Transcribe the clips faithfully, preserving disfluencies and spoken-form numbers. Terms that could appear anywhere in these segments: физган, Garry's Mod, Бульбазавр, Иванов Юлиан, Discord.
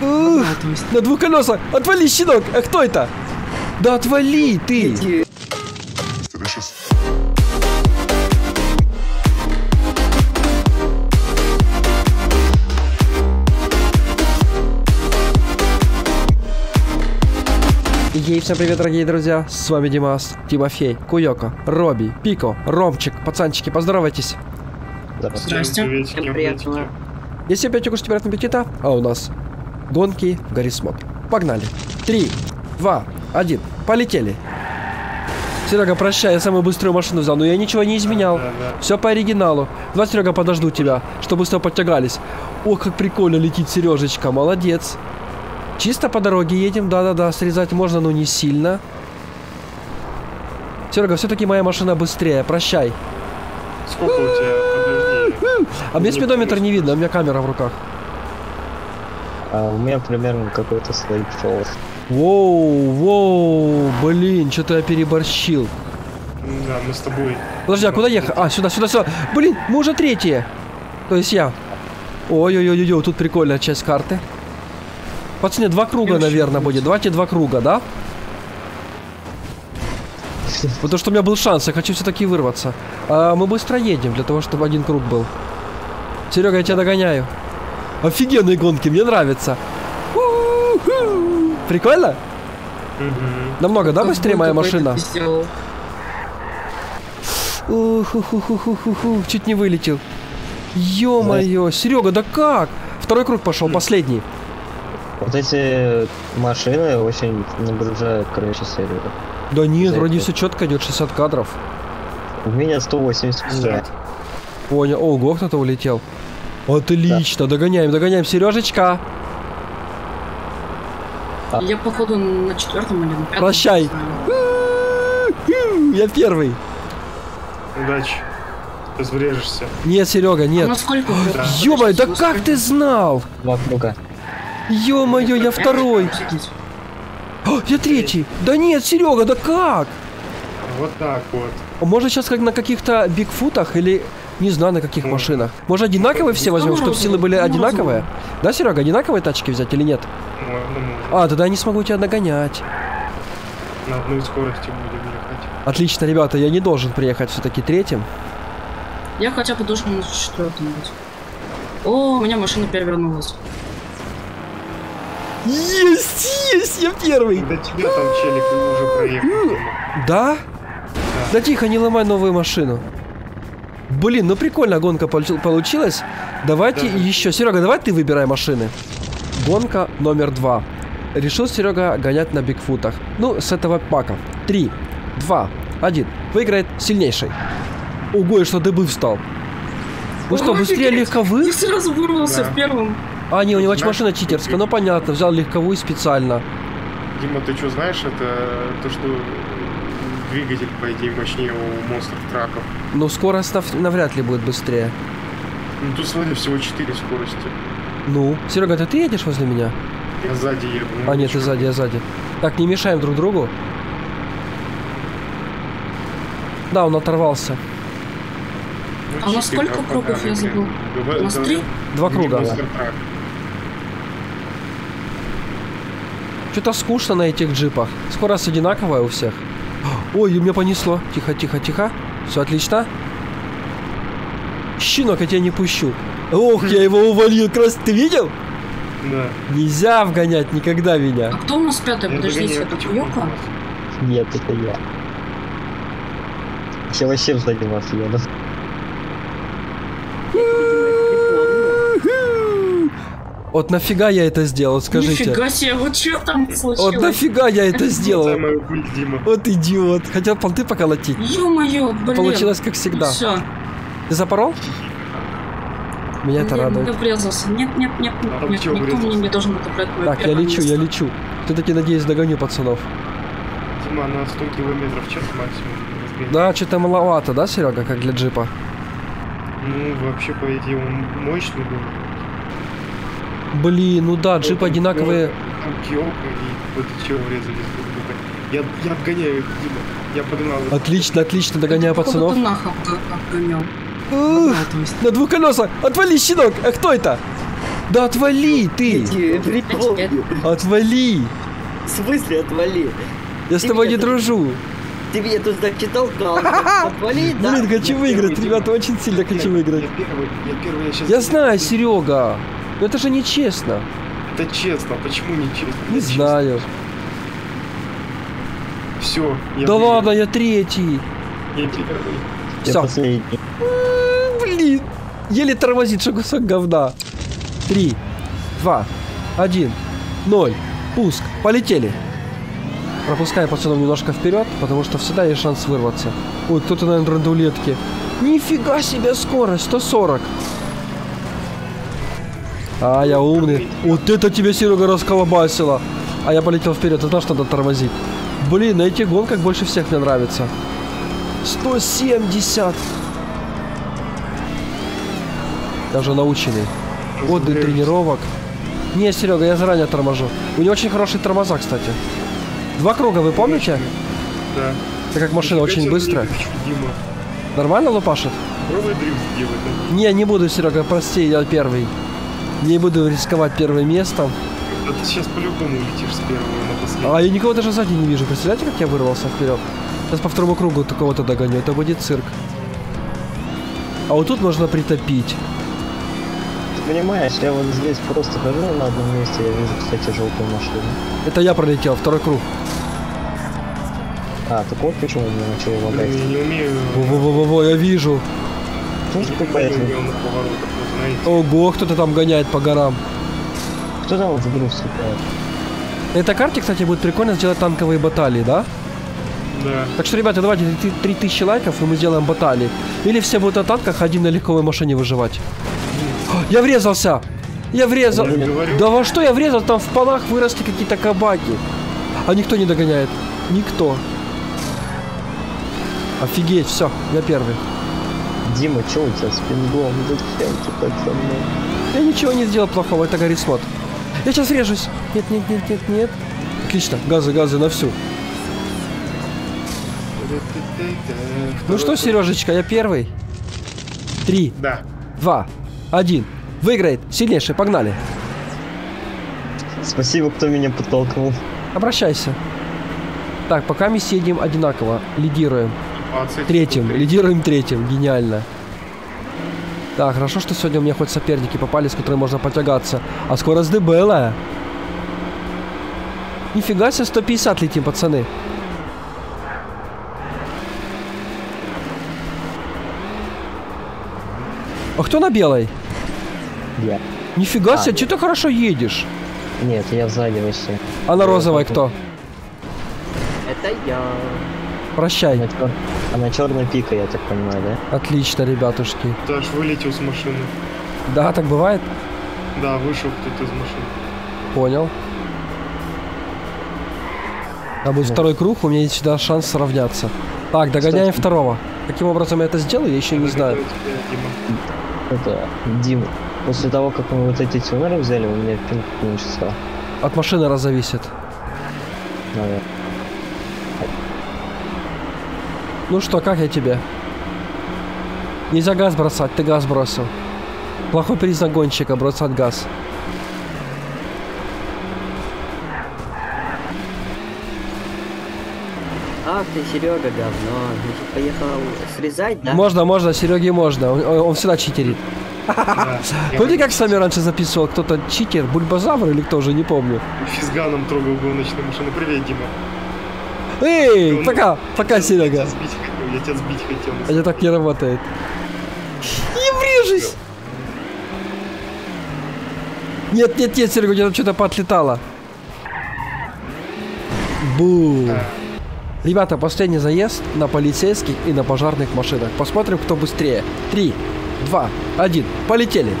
На двух колесах. Отвали, щенок. А кто это? Да отвали ты. Ей, всем привет, дорогие друзья, с вами Димас, Тимофей, Куёко, Робби, Пико, Ромчик, пацанчики, поздоровайтесь. Здравствуйте. Всем приятного. Если опять укушите, приятного аппетита, а у нас гонки в Гаррис Мод. Погнали. Три, два, один, полетели. Серега, прощай, я самую быструю машину взял, но я ничего не изменял. Да, да. Все по оригиналу. Давай, Серега, подожду тебя, чтобы все подтягались. О, как прикольно летит Сережечка, молодец. Чисто по дороге едем, да-да-да, срезать можно, но не сильно. Серега, все-таки моя машина быстрее, прощай. Сколько у тебя? Подожди. А мне спидометр не видно, у меня камера в руках. А у меня примерно какой-то слайд шоу. Воу, воу, блин, что-то я переборщил. Да, мы с тобой. Подожди, а куда ехать? А, сюда, сюда, сюда. Блин, мы уже третьи. То есть я. Ой-ой-ой-ой, тут прикольная часть карты. Пацаны, два круга, наверное, будет. Давайте два круга, да? Потому что у меня был шанс, я хочу все-таки вырваться. А мы быстро едем, для того, чтобы один круг был. Серега, я тебя догоняю. Офигенные гонки, мне нравится. Прикольно? Намного, да, быстрее моя машина? Чуть не вылетел. Ё-моё, Серега, да как? Второй круг пошел, последний. Вот эти машины очень нагружают, короче, серию. Да нет, за вроде это... все четко идет, шестьдесят кадров. У меня сто восемьдесят. Понял, ого, кто-то улетел. Отлично, да. Догоняем, догоняем, Сережечка. А. Я, походу, на четвертом или на пятом. Прощай. Я первый. Удачи. Ты сбрежешься. Нет, Серега, нет. Ё-моё, да как ты знал? Два круга. Ё-моё, я второй. О, я третий. Да нет, Серега, да как? Вот так вот. Может сейчас как на каких-то бигфутах или не знаю на каких машинах. Может одинаковые все возьмем, чтобы силы были одинаковые? Да, Серега, одинаковые тачки взять или нет? А, тогда я не смогу тебя догонять. На одной скорости будем ехать. Отлично, ребята, я не должен приехать все-таки третьим. Я хотя бы должен на четвертом быть. О, у меня машина перевернулась. Есть, есть, я первый. Да тебя там челик уже проехал. Да? Да? Да тихо, не ломай новую машину. Блин, ну прикольно гонка получилась. Давайте да. еще. Серега, давай ты выбирай машины. Гонка номер два. Решил Серега гонять на бигфутах. Ну, с этого пака. Три, два, один. Выиграет сильнейший. Ого, и что дыбы встал. Ну что, быстрее легковых? Я сразу вырвался да. в первом. А, не, у него машина читерская, ну понятно, взял легковую специально. Дима, ты что знаешь, это то, что двигатель, по идее, мощнее у монстров траков. Ну, скорость нав... навряд ли будет быстрее. Ну, тут, смотри, всего четыре скорости. Ну, Серега, это ты едешь возле меня? Я сзади еду. Ну, а, нет, ты сзади, я сзади. Так, не мешаем друг другу. Да, он оторвался. А у нас сколько кругов, я забыл? У нас три? Два круга. Что-то скучно на этих джипах. Скорость одинаковая у всех. Ой, меня понесло. Тихо, тихо, тихо. Все отлично. Щенок, я тебя не пущу. Ох, я его увалил. Крас, ты видел? Да. Нельзя вгонять никогда меня. А кто у нас пятый? Подождите, это Куёко? Нет, это я. Я вообще сзади вас еду. Вот нафига я это сделал, скажите. Нифига себе, вот что там случилось? Вот нафига я это сделал. Вот идиот. Хотел понты поколотить. Ё-моё, блин. Получилось как всегда. Все. Ты запорол? Меня это радует. Я обрезался. Нет, нет, нет, нет. Никто мне не должен отобрать мое первое место. Так, я лечу, я лечу. Все-таки, надеюсь, догоню пацанов. Дима, на сто километров в час максимум. Да, что-то маловато, да, Серега, как для джипа? Ну, вообще, по идее, он мощный был. Блин, ну да, джипы одинаковые. Я, я обгоняю их, Дима. Я погнал. Отлично, отлично, догоняю пацанов. На двух колесах. Отвали, щенок. А кто это? Да отвали ты! Отвали! В смысле отвали? Я с тобой не дружу. Ты меня тут так толкал. Отвали, да? Блин, хочу выиграть, ребята, очень сильно хочу выиграть. Я знаю, Серега. Но это же нечестно. Это честно, почему нечестно? Не знаю. Все. Да ладно, я третий. Я первый. Все. Блин. Еле тормозит, что кусок говна. Три, два, один, ноль. Пуск. Полетели. Пропускаем пацанов немножко вперед, потому что всегда есть шанс вырваться. Ой, кто-то, наверное, драндулетки. Нифига себе скорость, сто сорок. А, я умный. Вот это тебя, Серега, расколобасило. А я полетел вперед, ты знал, что надо тормозить. Блин, на этих гонках больше всех мне нравится. сто семьдесят. Даже наученный. Годы тренировок. Не, Серега, я заранее торможу. У него очень хорошие тормоза, кстати. Два круга, вы помните? Да. Так как машина очень быстрая. Нормально лупашит? Пробуй дрифт делать. Не, не буду, Серега, прости, я первый. Не буду рисковать первым местом. А ты сейчас по-любому улетишь с первого на последний. А я никого даже сзади не вижу. Представляете, как я вырвался вперед? Сейчас по второму кругу такого-то догоню. Это будет цирк. А вот тут можно притопить. Понимаешь, я вот здесь просто хожу на одном месте, я вижу, кстати, желтую машину. Это я пролетел, второй круг. А, так вот почему мне начали лагать. Не умею. Во-во-во-во, я вижу. Ого, кто-то там гоняет по горам. Кто там вот в груз стреляет? На этой карте, кстати, будет прикольно сделать танковые баталии, да? Да. Так что, ребята, давайте три тысячи лайков, и мы сделаем баталии. Или все будут на танках, один на легковой машине выживать. Я врезался! Я врезал! Да во что я врезал? Там в полах выросли какие-то кабаки. А никто не догоняет. Никто. Офигеть, все, я первый. Дима, что у тебя с пингом? Зачем ты так со мной? Я ничего не сделал плохого, это Гаррис Мод. Я сейчас врежусь. Нет, нет, нет, нет, нет. Отлично, газы, газы на всю. Ну что, Сережечка, я первый? Три. Да. Два. Один. Выиграет. Сильнейший. Погнали. Спасибо, кто меня подтолкнул. Обращайся. Так, пока мы сидим одинаково. Лидируем. Третьим. Лидируем третьим. Гениально. Да, хорошо, что сегодня у меня хоть соперники попались, с которыми можно потягаться. А скорость дебелая. Нифига себе, сто пятьдесят летим, пацаны. А кто на белой? Я. Нифига а, себе, что ты хорошо едешь? Нет, я сзади вообще. А на розовой кто? Это я. Прощай. Это, а на черной пика, я так понимаю, да? Отлично, ребятушки. Ты аж вылетел с машины. Да, так бывает? Да, вышел кто-то из машины. Понял. А будет да. Второй круг, у меня есть всегда шанс сравняться. Так, догоняем что? Второго. Каким образом я это сделаю, я еще не знаю. Это Дима. После того, как мы вот эти тюнеры взяли, у меня пинг меньше стал. От машины раз зависит. Наверное. Ну что, как я тебе? Нельзя газ бросать, ты газ бросил. Плохой признак гонщика, бросать газ. Ах ты, Серега, говно. Поехал срезать, да? Можно, можно, Сереге можно. Он, он всегда читерит. Помните, как с вами раньше записывал? Кто-то читер, Бульбазавр или кто же, не помню. Физганом трогал гоночную машину. Привет, Дима. Эй, пока, пока, Серега. Я тебя сбить хотел. Это так не работает. Не врежись! Нет, нет, нет, Серега, у тебя что-то поотлетало. Бум. Ребята, последний заезд на полицейских и на пожарных машинах. Посмотрим, кто быстрее. Три, два, один. Полетели.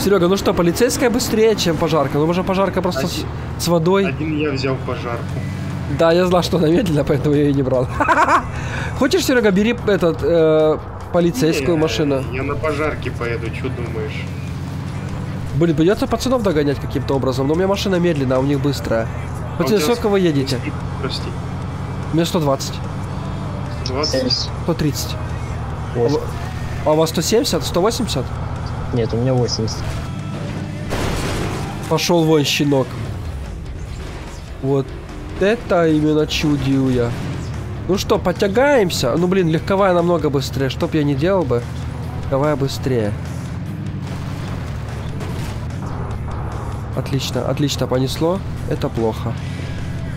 Серега, ну что, полицейская быстрее, чем пожарка? Ну, уже пожарка просто один, с, с водой. Один я взял пожарку. Да, я знал, что она медленно, поэтому я ее не брал. Хочешь, Серега, бери этот, э, полицейскую не, машину? Я на пожарке поеду, что думаешь? Блин, придется пацанов догонять каким-то образом. Но у меня машина медленная, а у них быстрая. Пацаны, а сколько вы едете? Прости. У меня сто двадцать. сто двадцать? сто тридцать. восемьдесят. А у вас сто семьдесят? сто восемьдесят? Нет, у меня восемьдесят. Пошел вон, щенок. Вот это именно чудил я. Ну что, потягаемся? Ну блин, легковая намного быстрее. Чтоб я не делал бы, легковая быстрее. Отлично, отлично, понесло. Это плохо.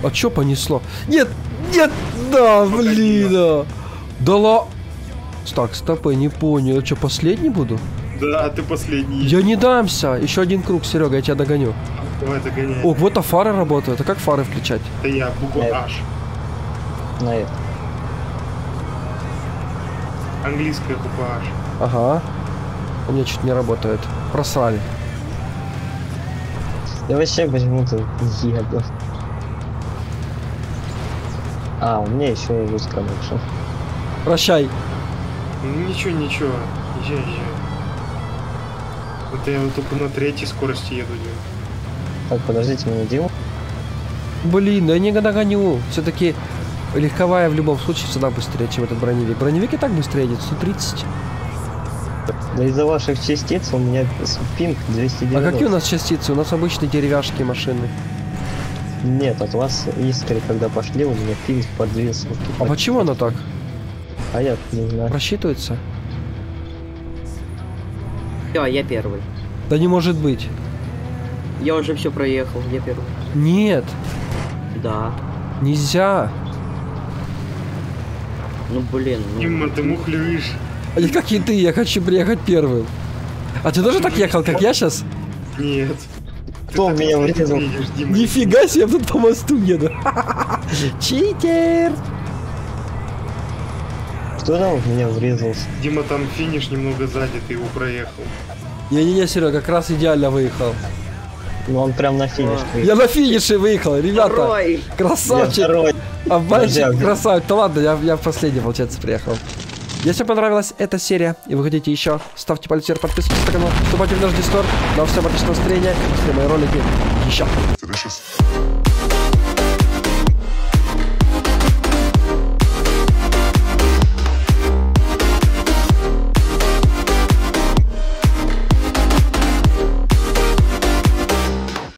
А чё понесло? Нет, нет, да, блин, да. Да ла... Так, стопы, не понял. Я чё, последний буду? Да, ты последний. Я не дамся. Еще один круг, Серега, я тебя догоню. Давай догоняй. О, вот а фары работают. А как фары включать? Да я буква H. На это. Английская буква H. Ага. У меня чуть не работает. Просрали. Я вообще возьму-то еду. А, у меня еще и русская больше. Прощай. Ничего, ничего. Езжай, езжай. Вот я вот только на третьей скорости еду. Так, подождите, меня делал. Блин, да я не догоню. Все-таки легковая в любом случае всегда быстрее, чем этот броневик. Броневик и так быстрее едет, сто тридцать. Да из-за ваших частиц у меня пинг двести девяносто. А какие у нас частицы? У нас обычные деревяшки машины. Нет, от вас искры, когда пошли, у меня пинг под двести. А почему она так? А я не знаю. Просчитывается? Все, я первый. Да не может быть. Я уже все проехал, я первый. Нет. Да. Нельзя. Ну блин. Ну... Дима, ты мухлюешь. А я как и ты, я хочу приехать первым. А ты тоже так ехал, как я сейчас? Нет. Кто меня врезал? Нифига себе, я тут по мосту еду. Читер. Кто там в меня врезался? Дима там финиш немного сзади, ты его проехал. Не-не-не, Серега, как раз идеально выехал. Ну он прям на финиш. А. Я на финише выехал, ребята. Второй. Красавчик. А мальчик красавчик. Да ладно, я, я последний, получается, приехал. Если вам понравилась эта серия и вы хотите еще, ставьте палец вверх, подписывайтесь на канал, вступайте в наш Discord. На всем отличного настроения и все мои ролики еще.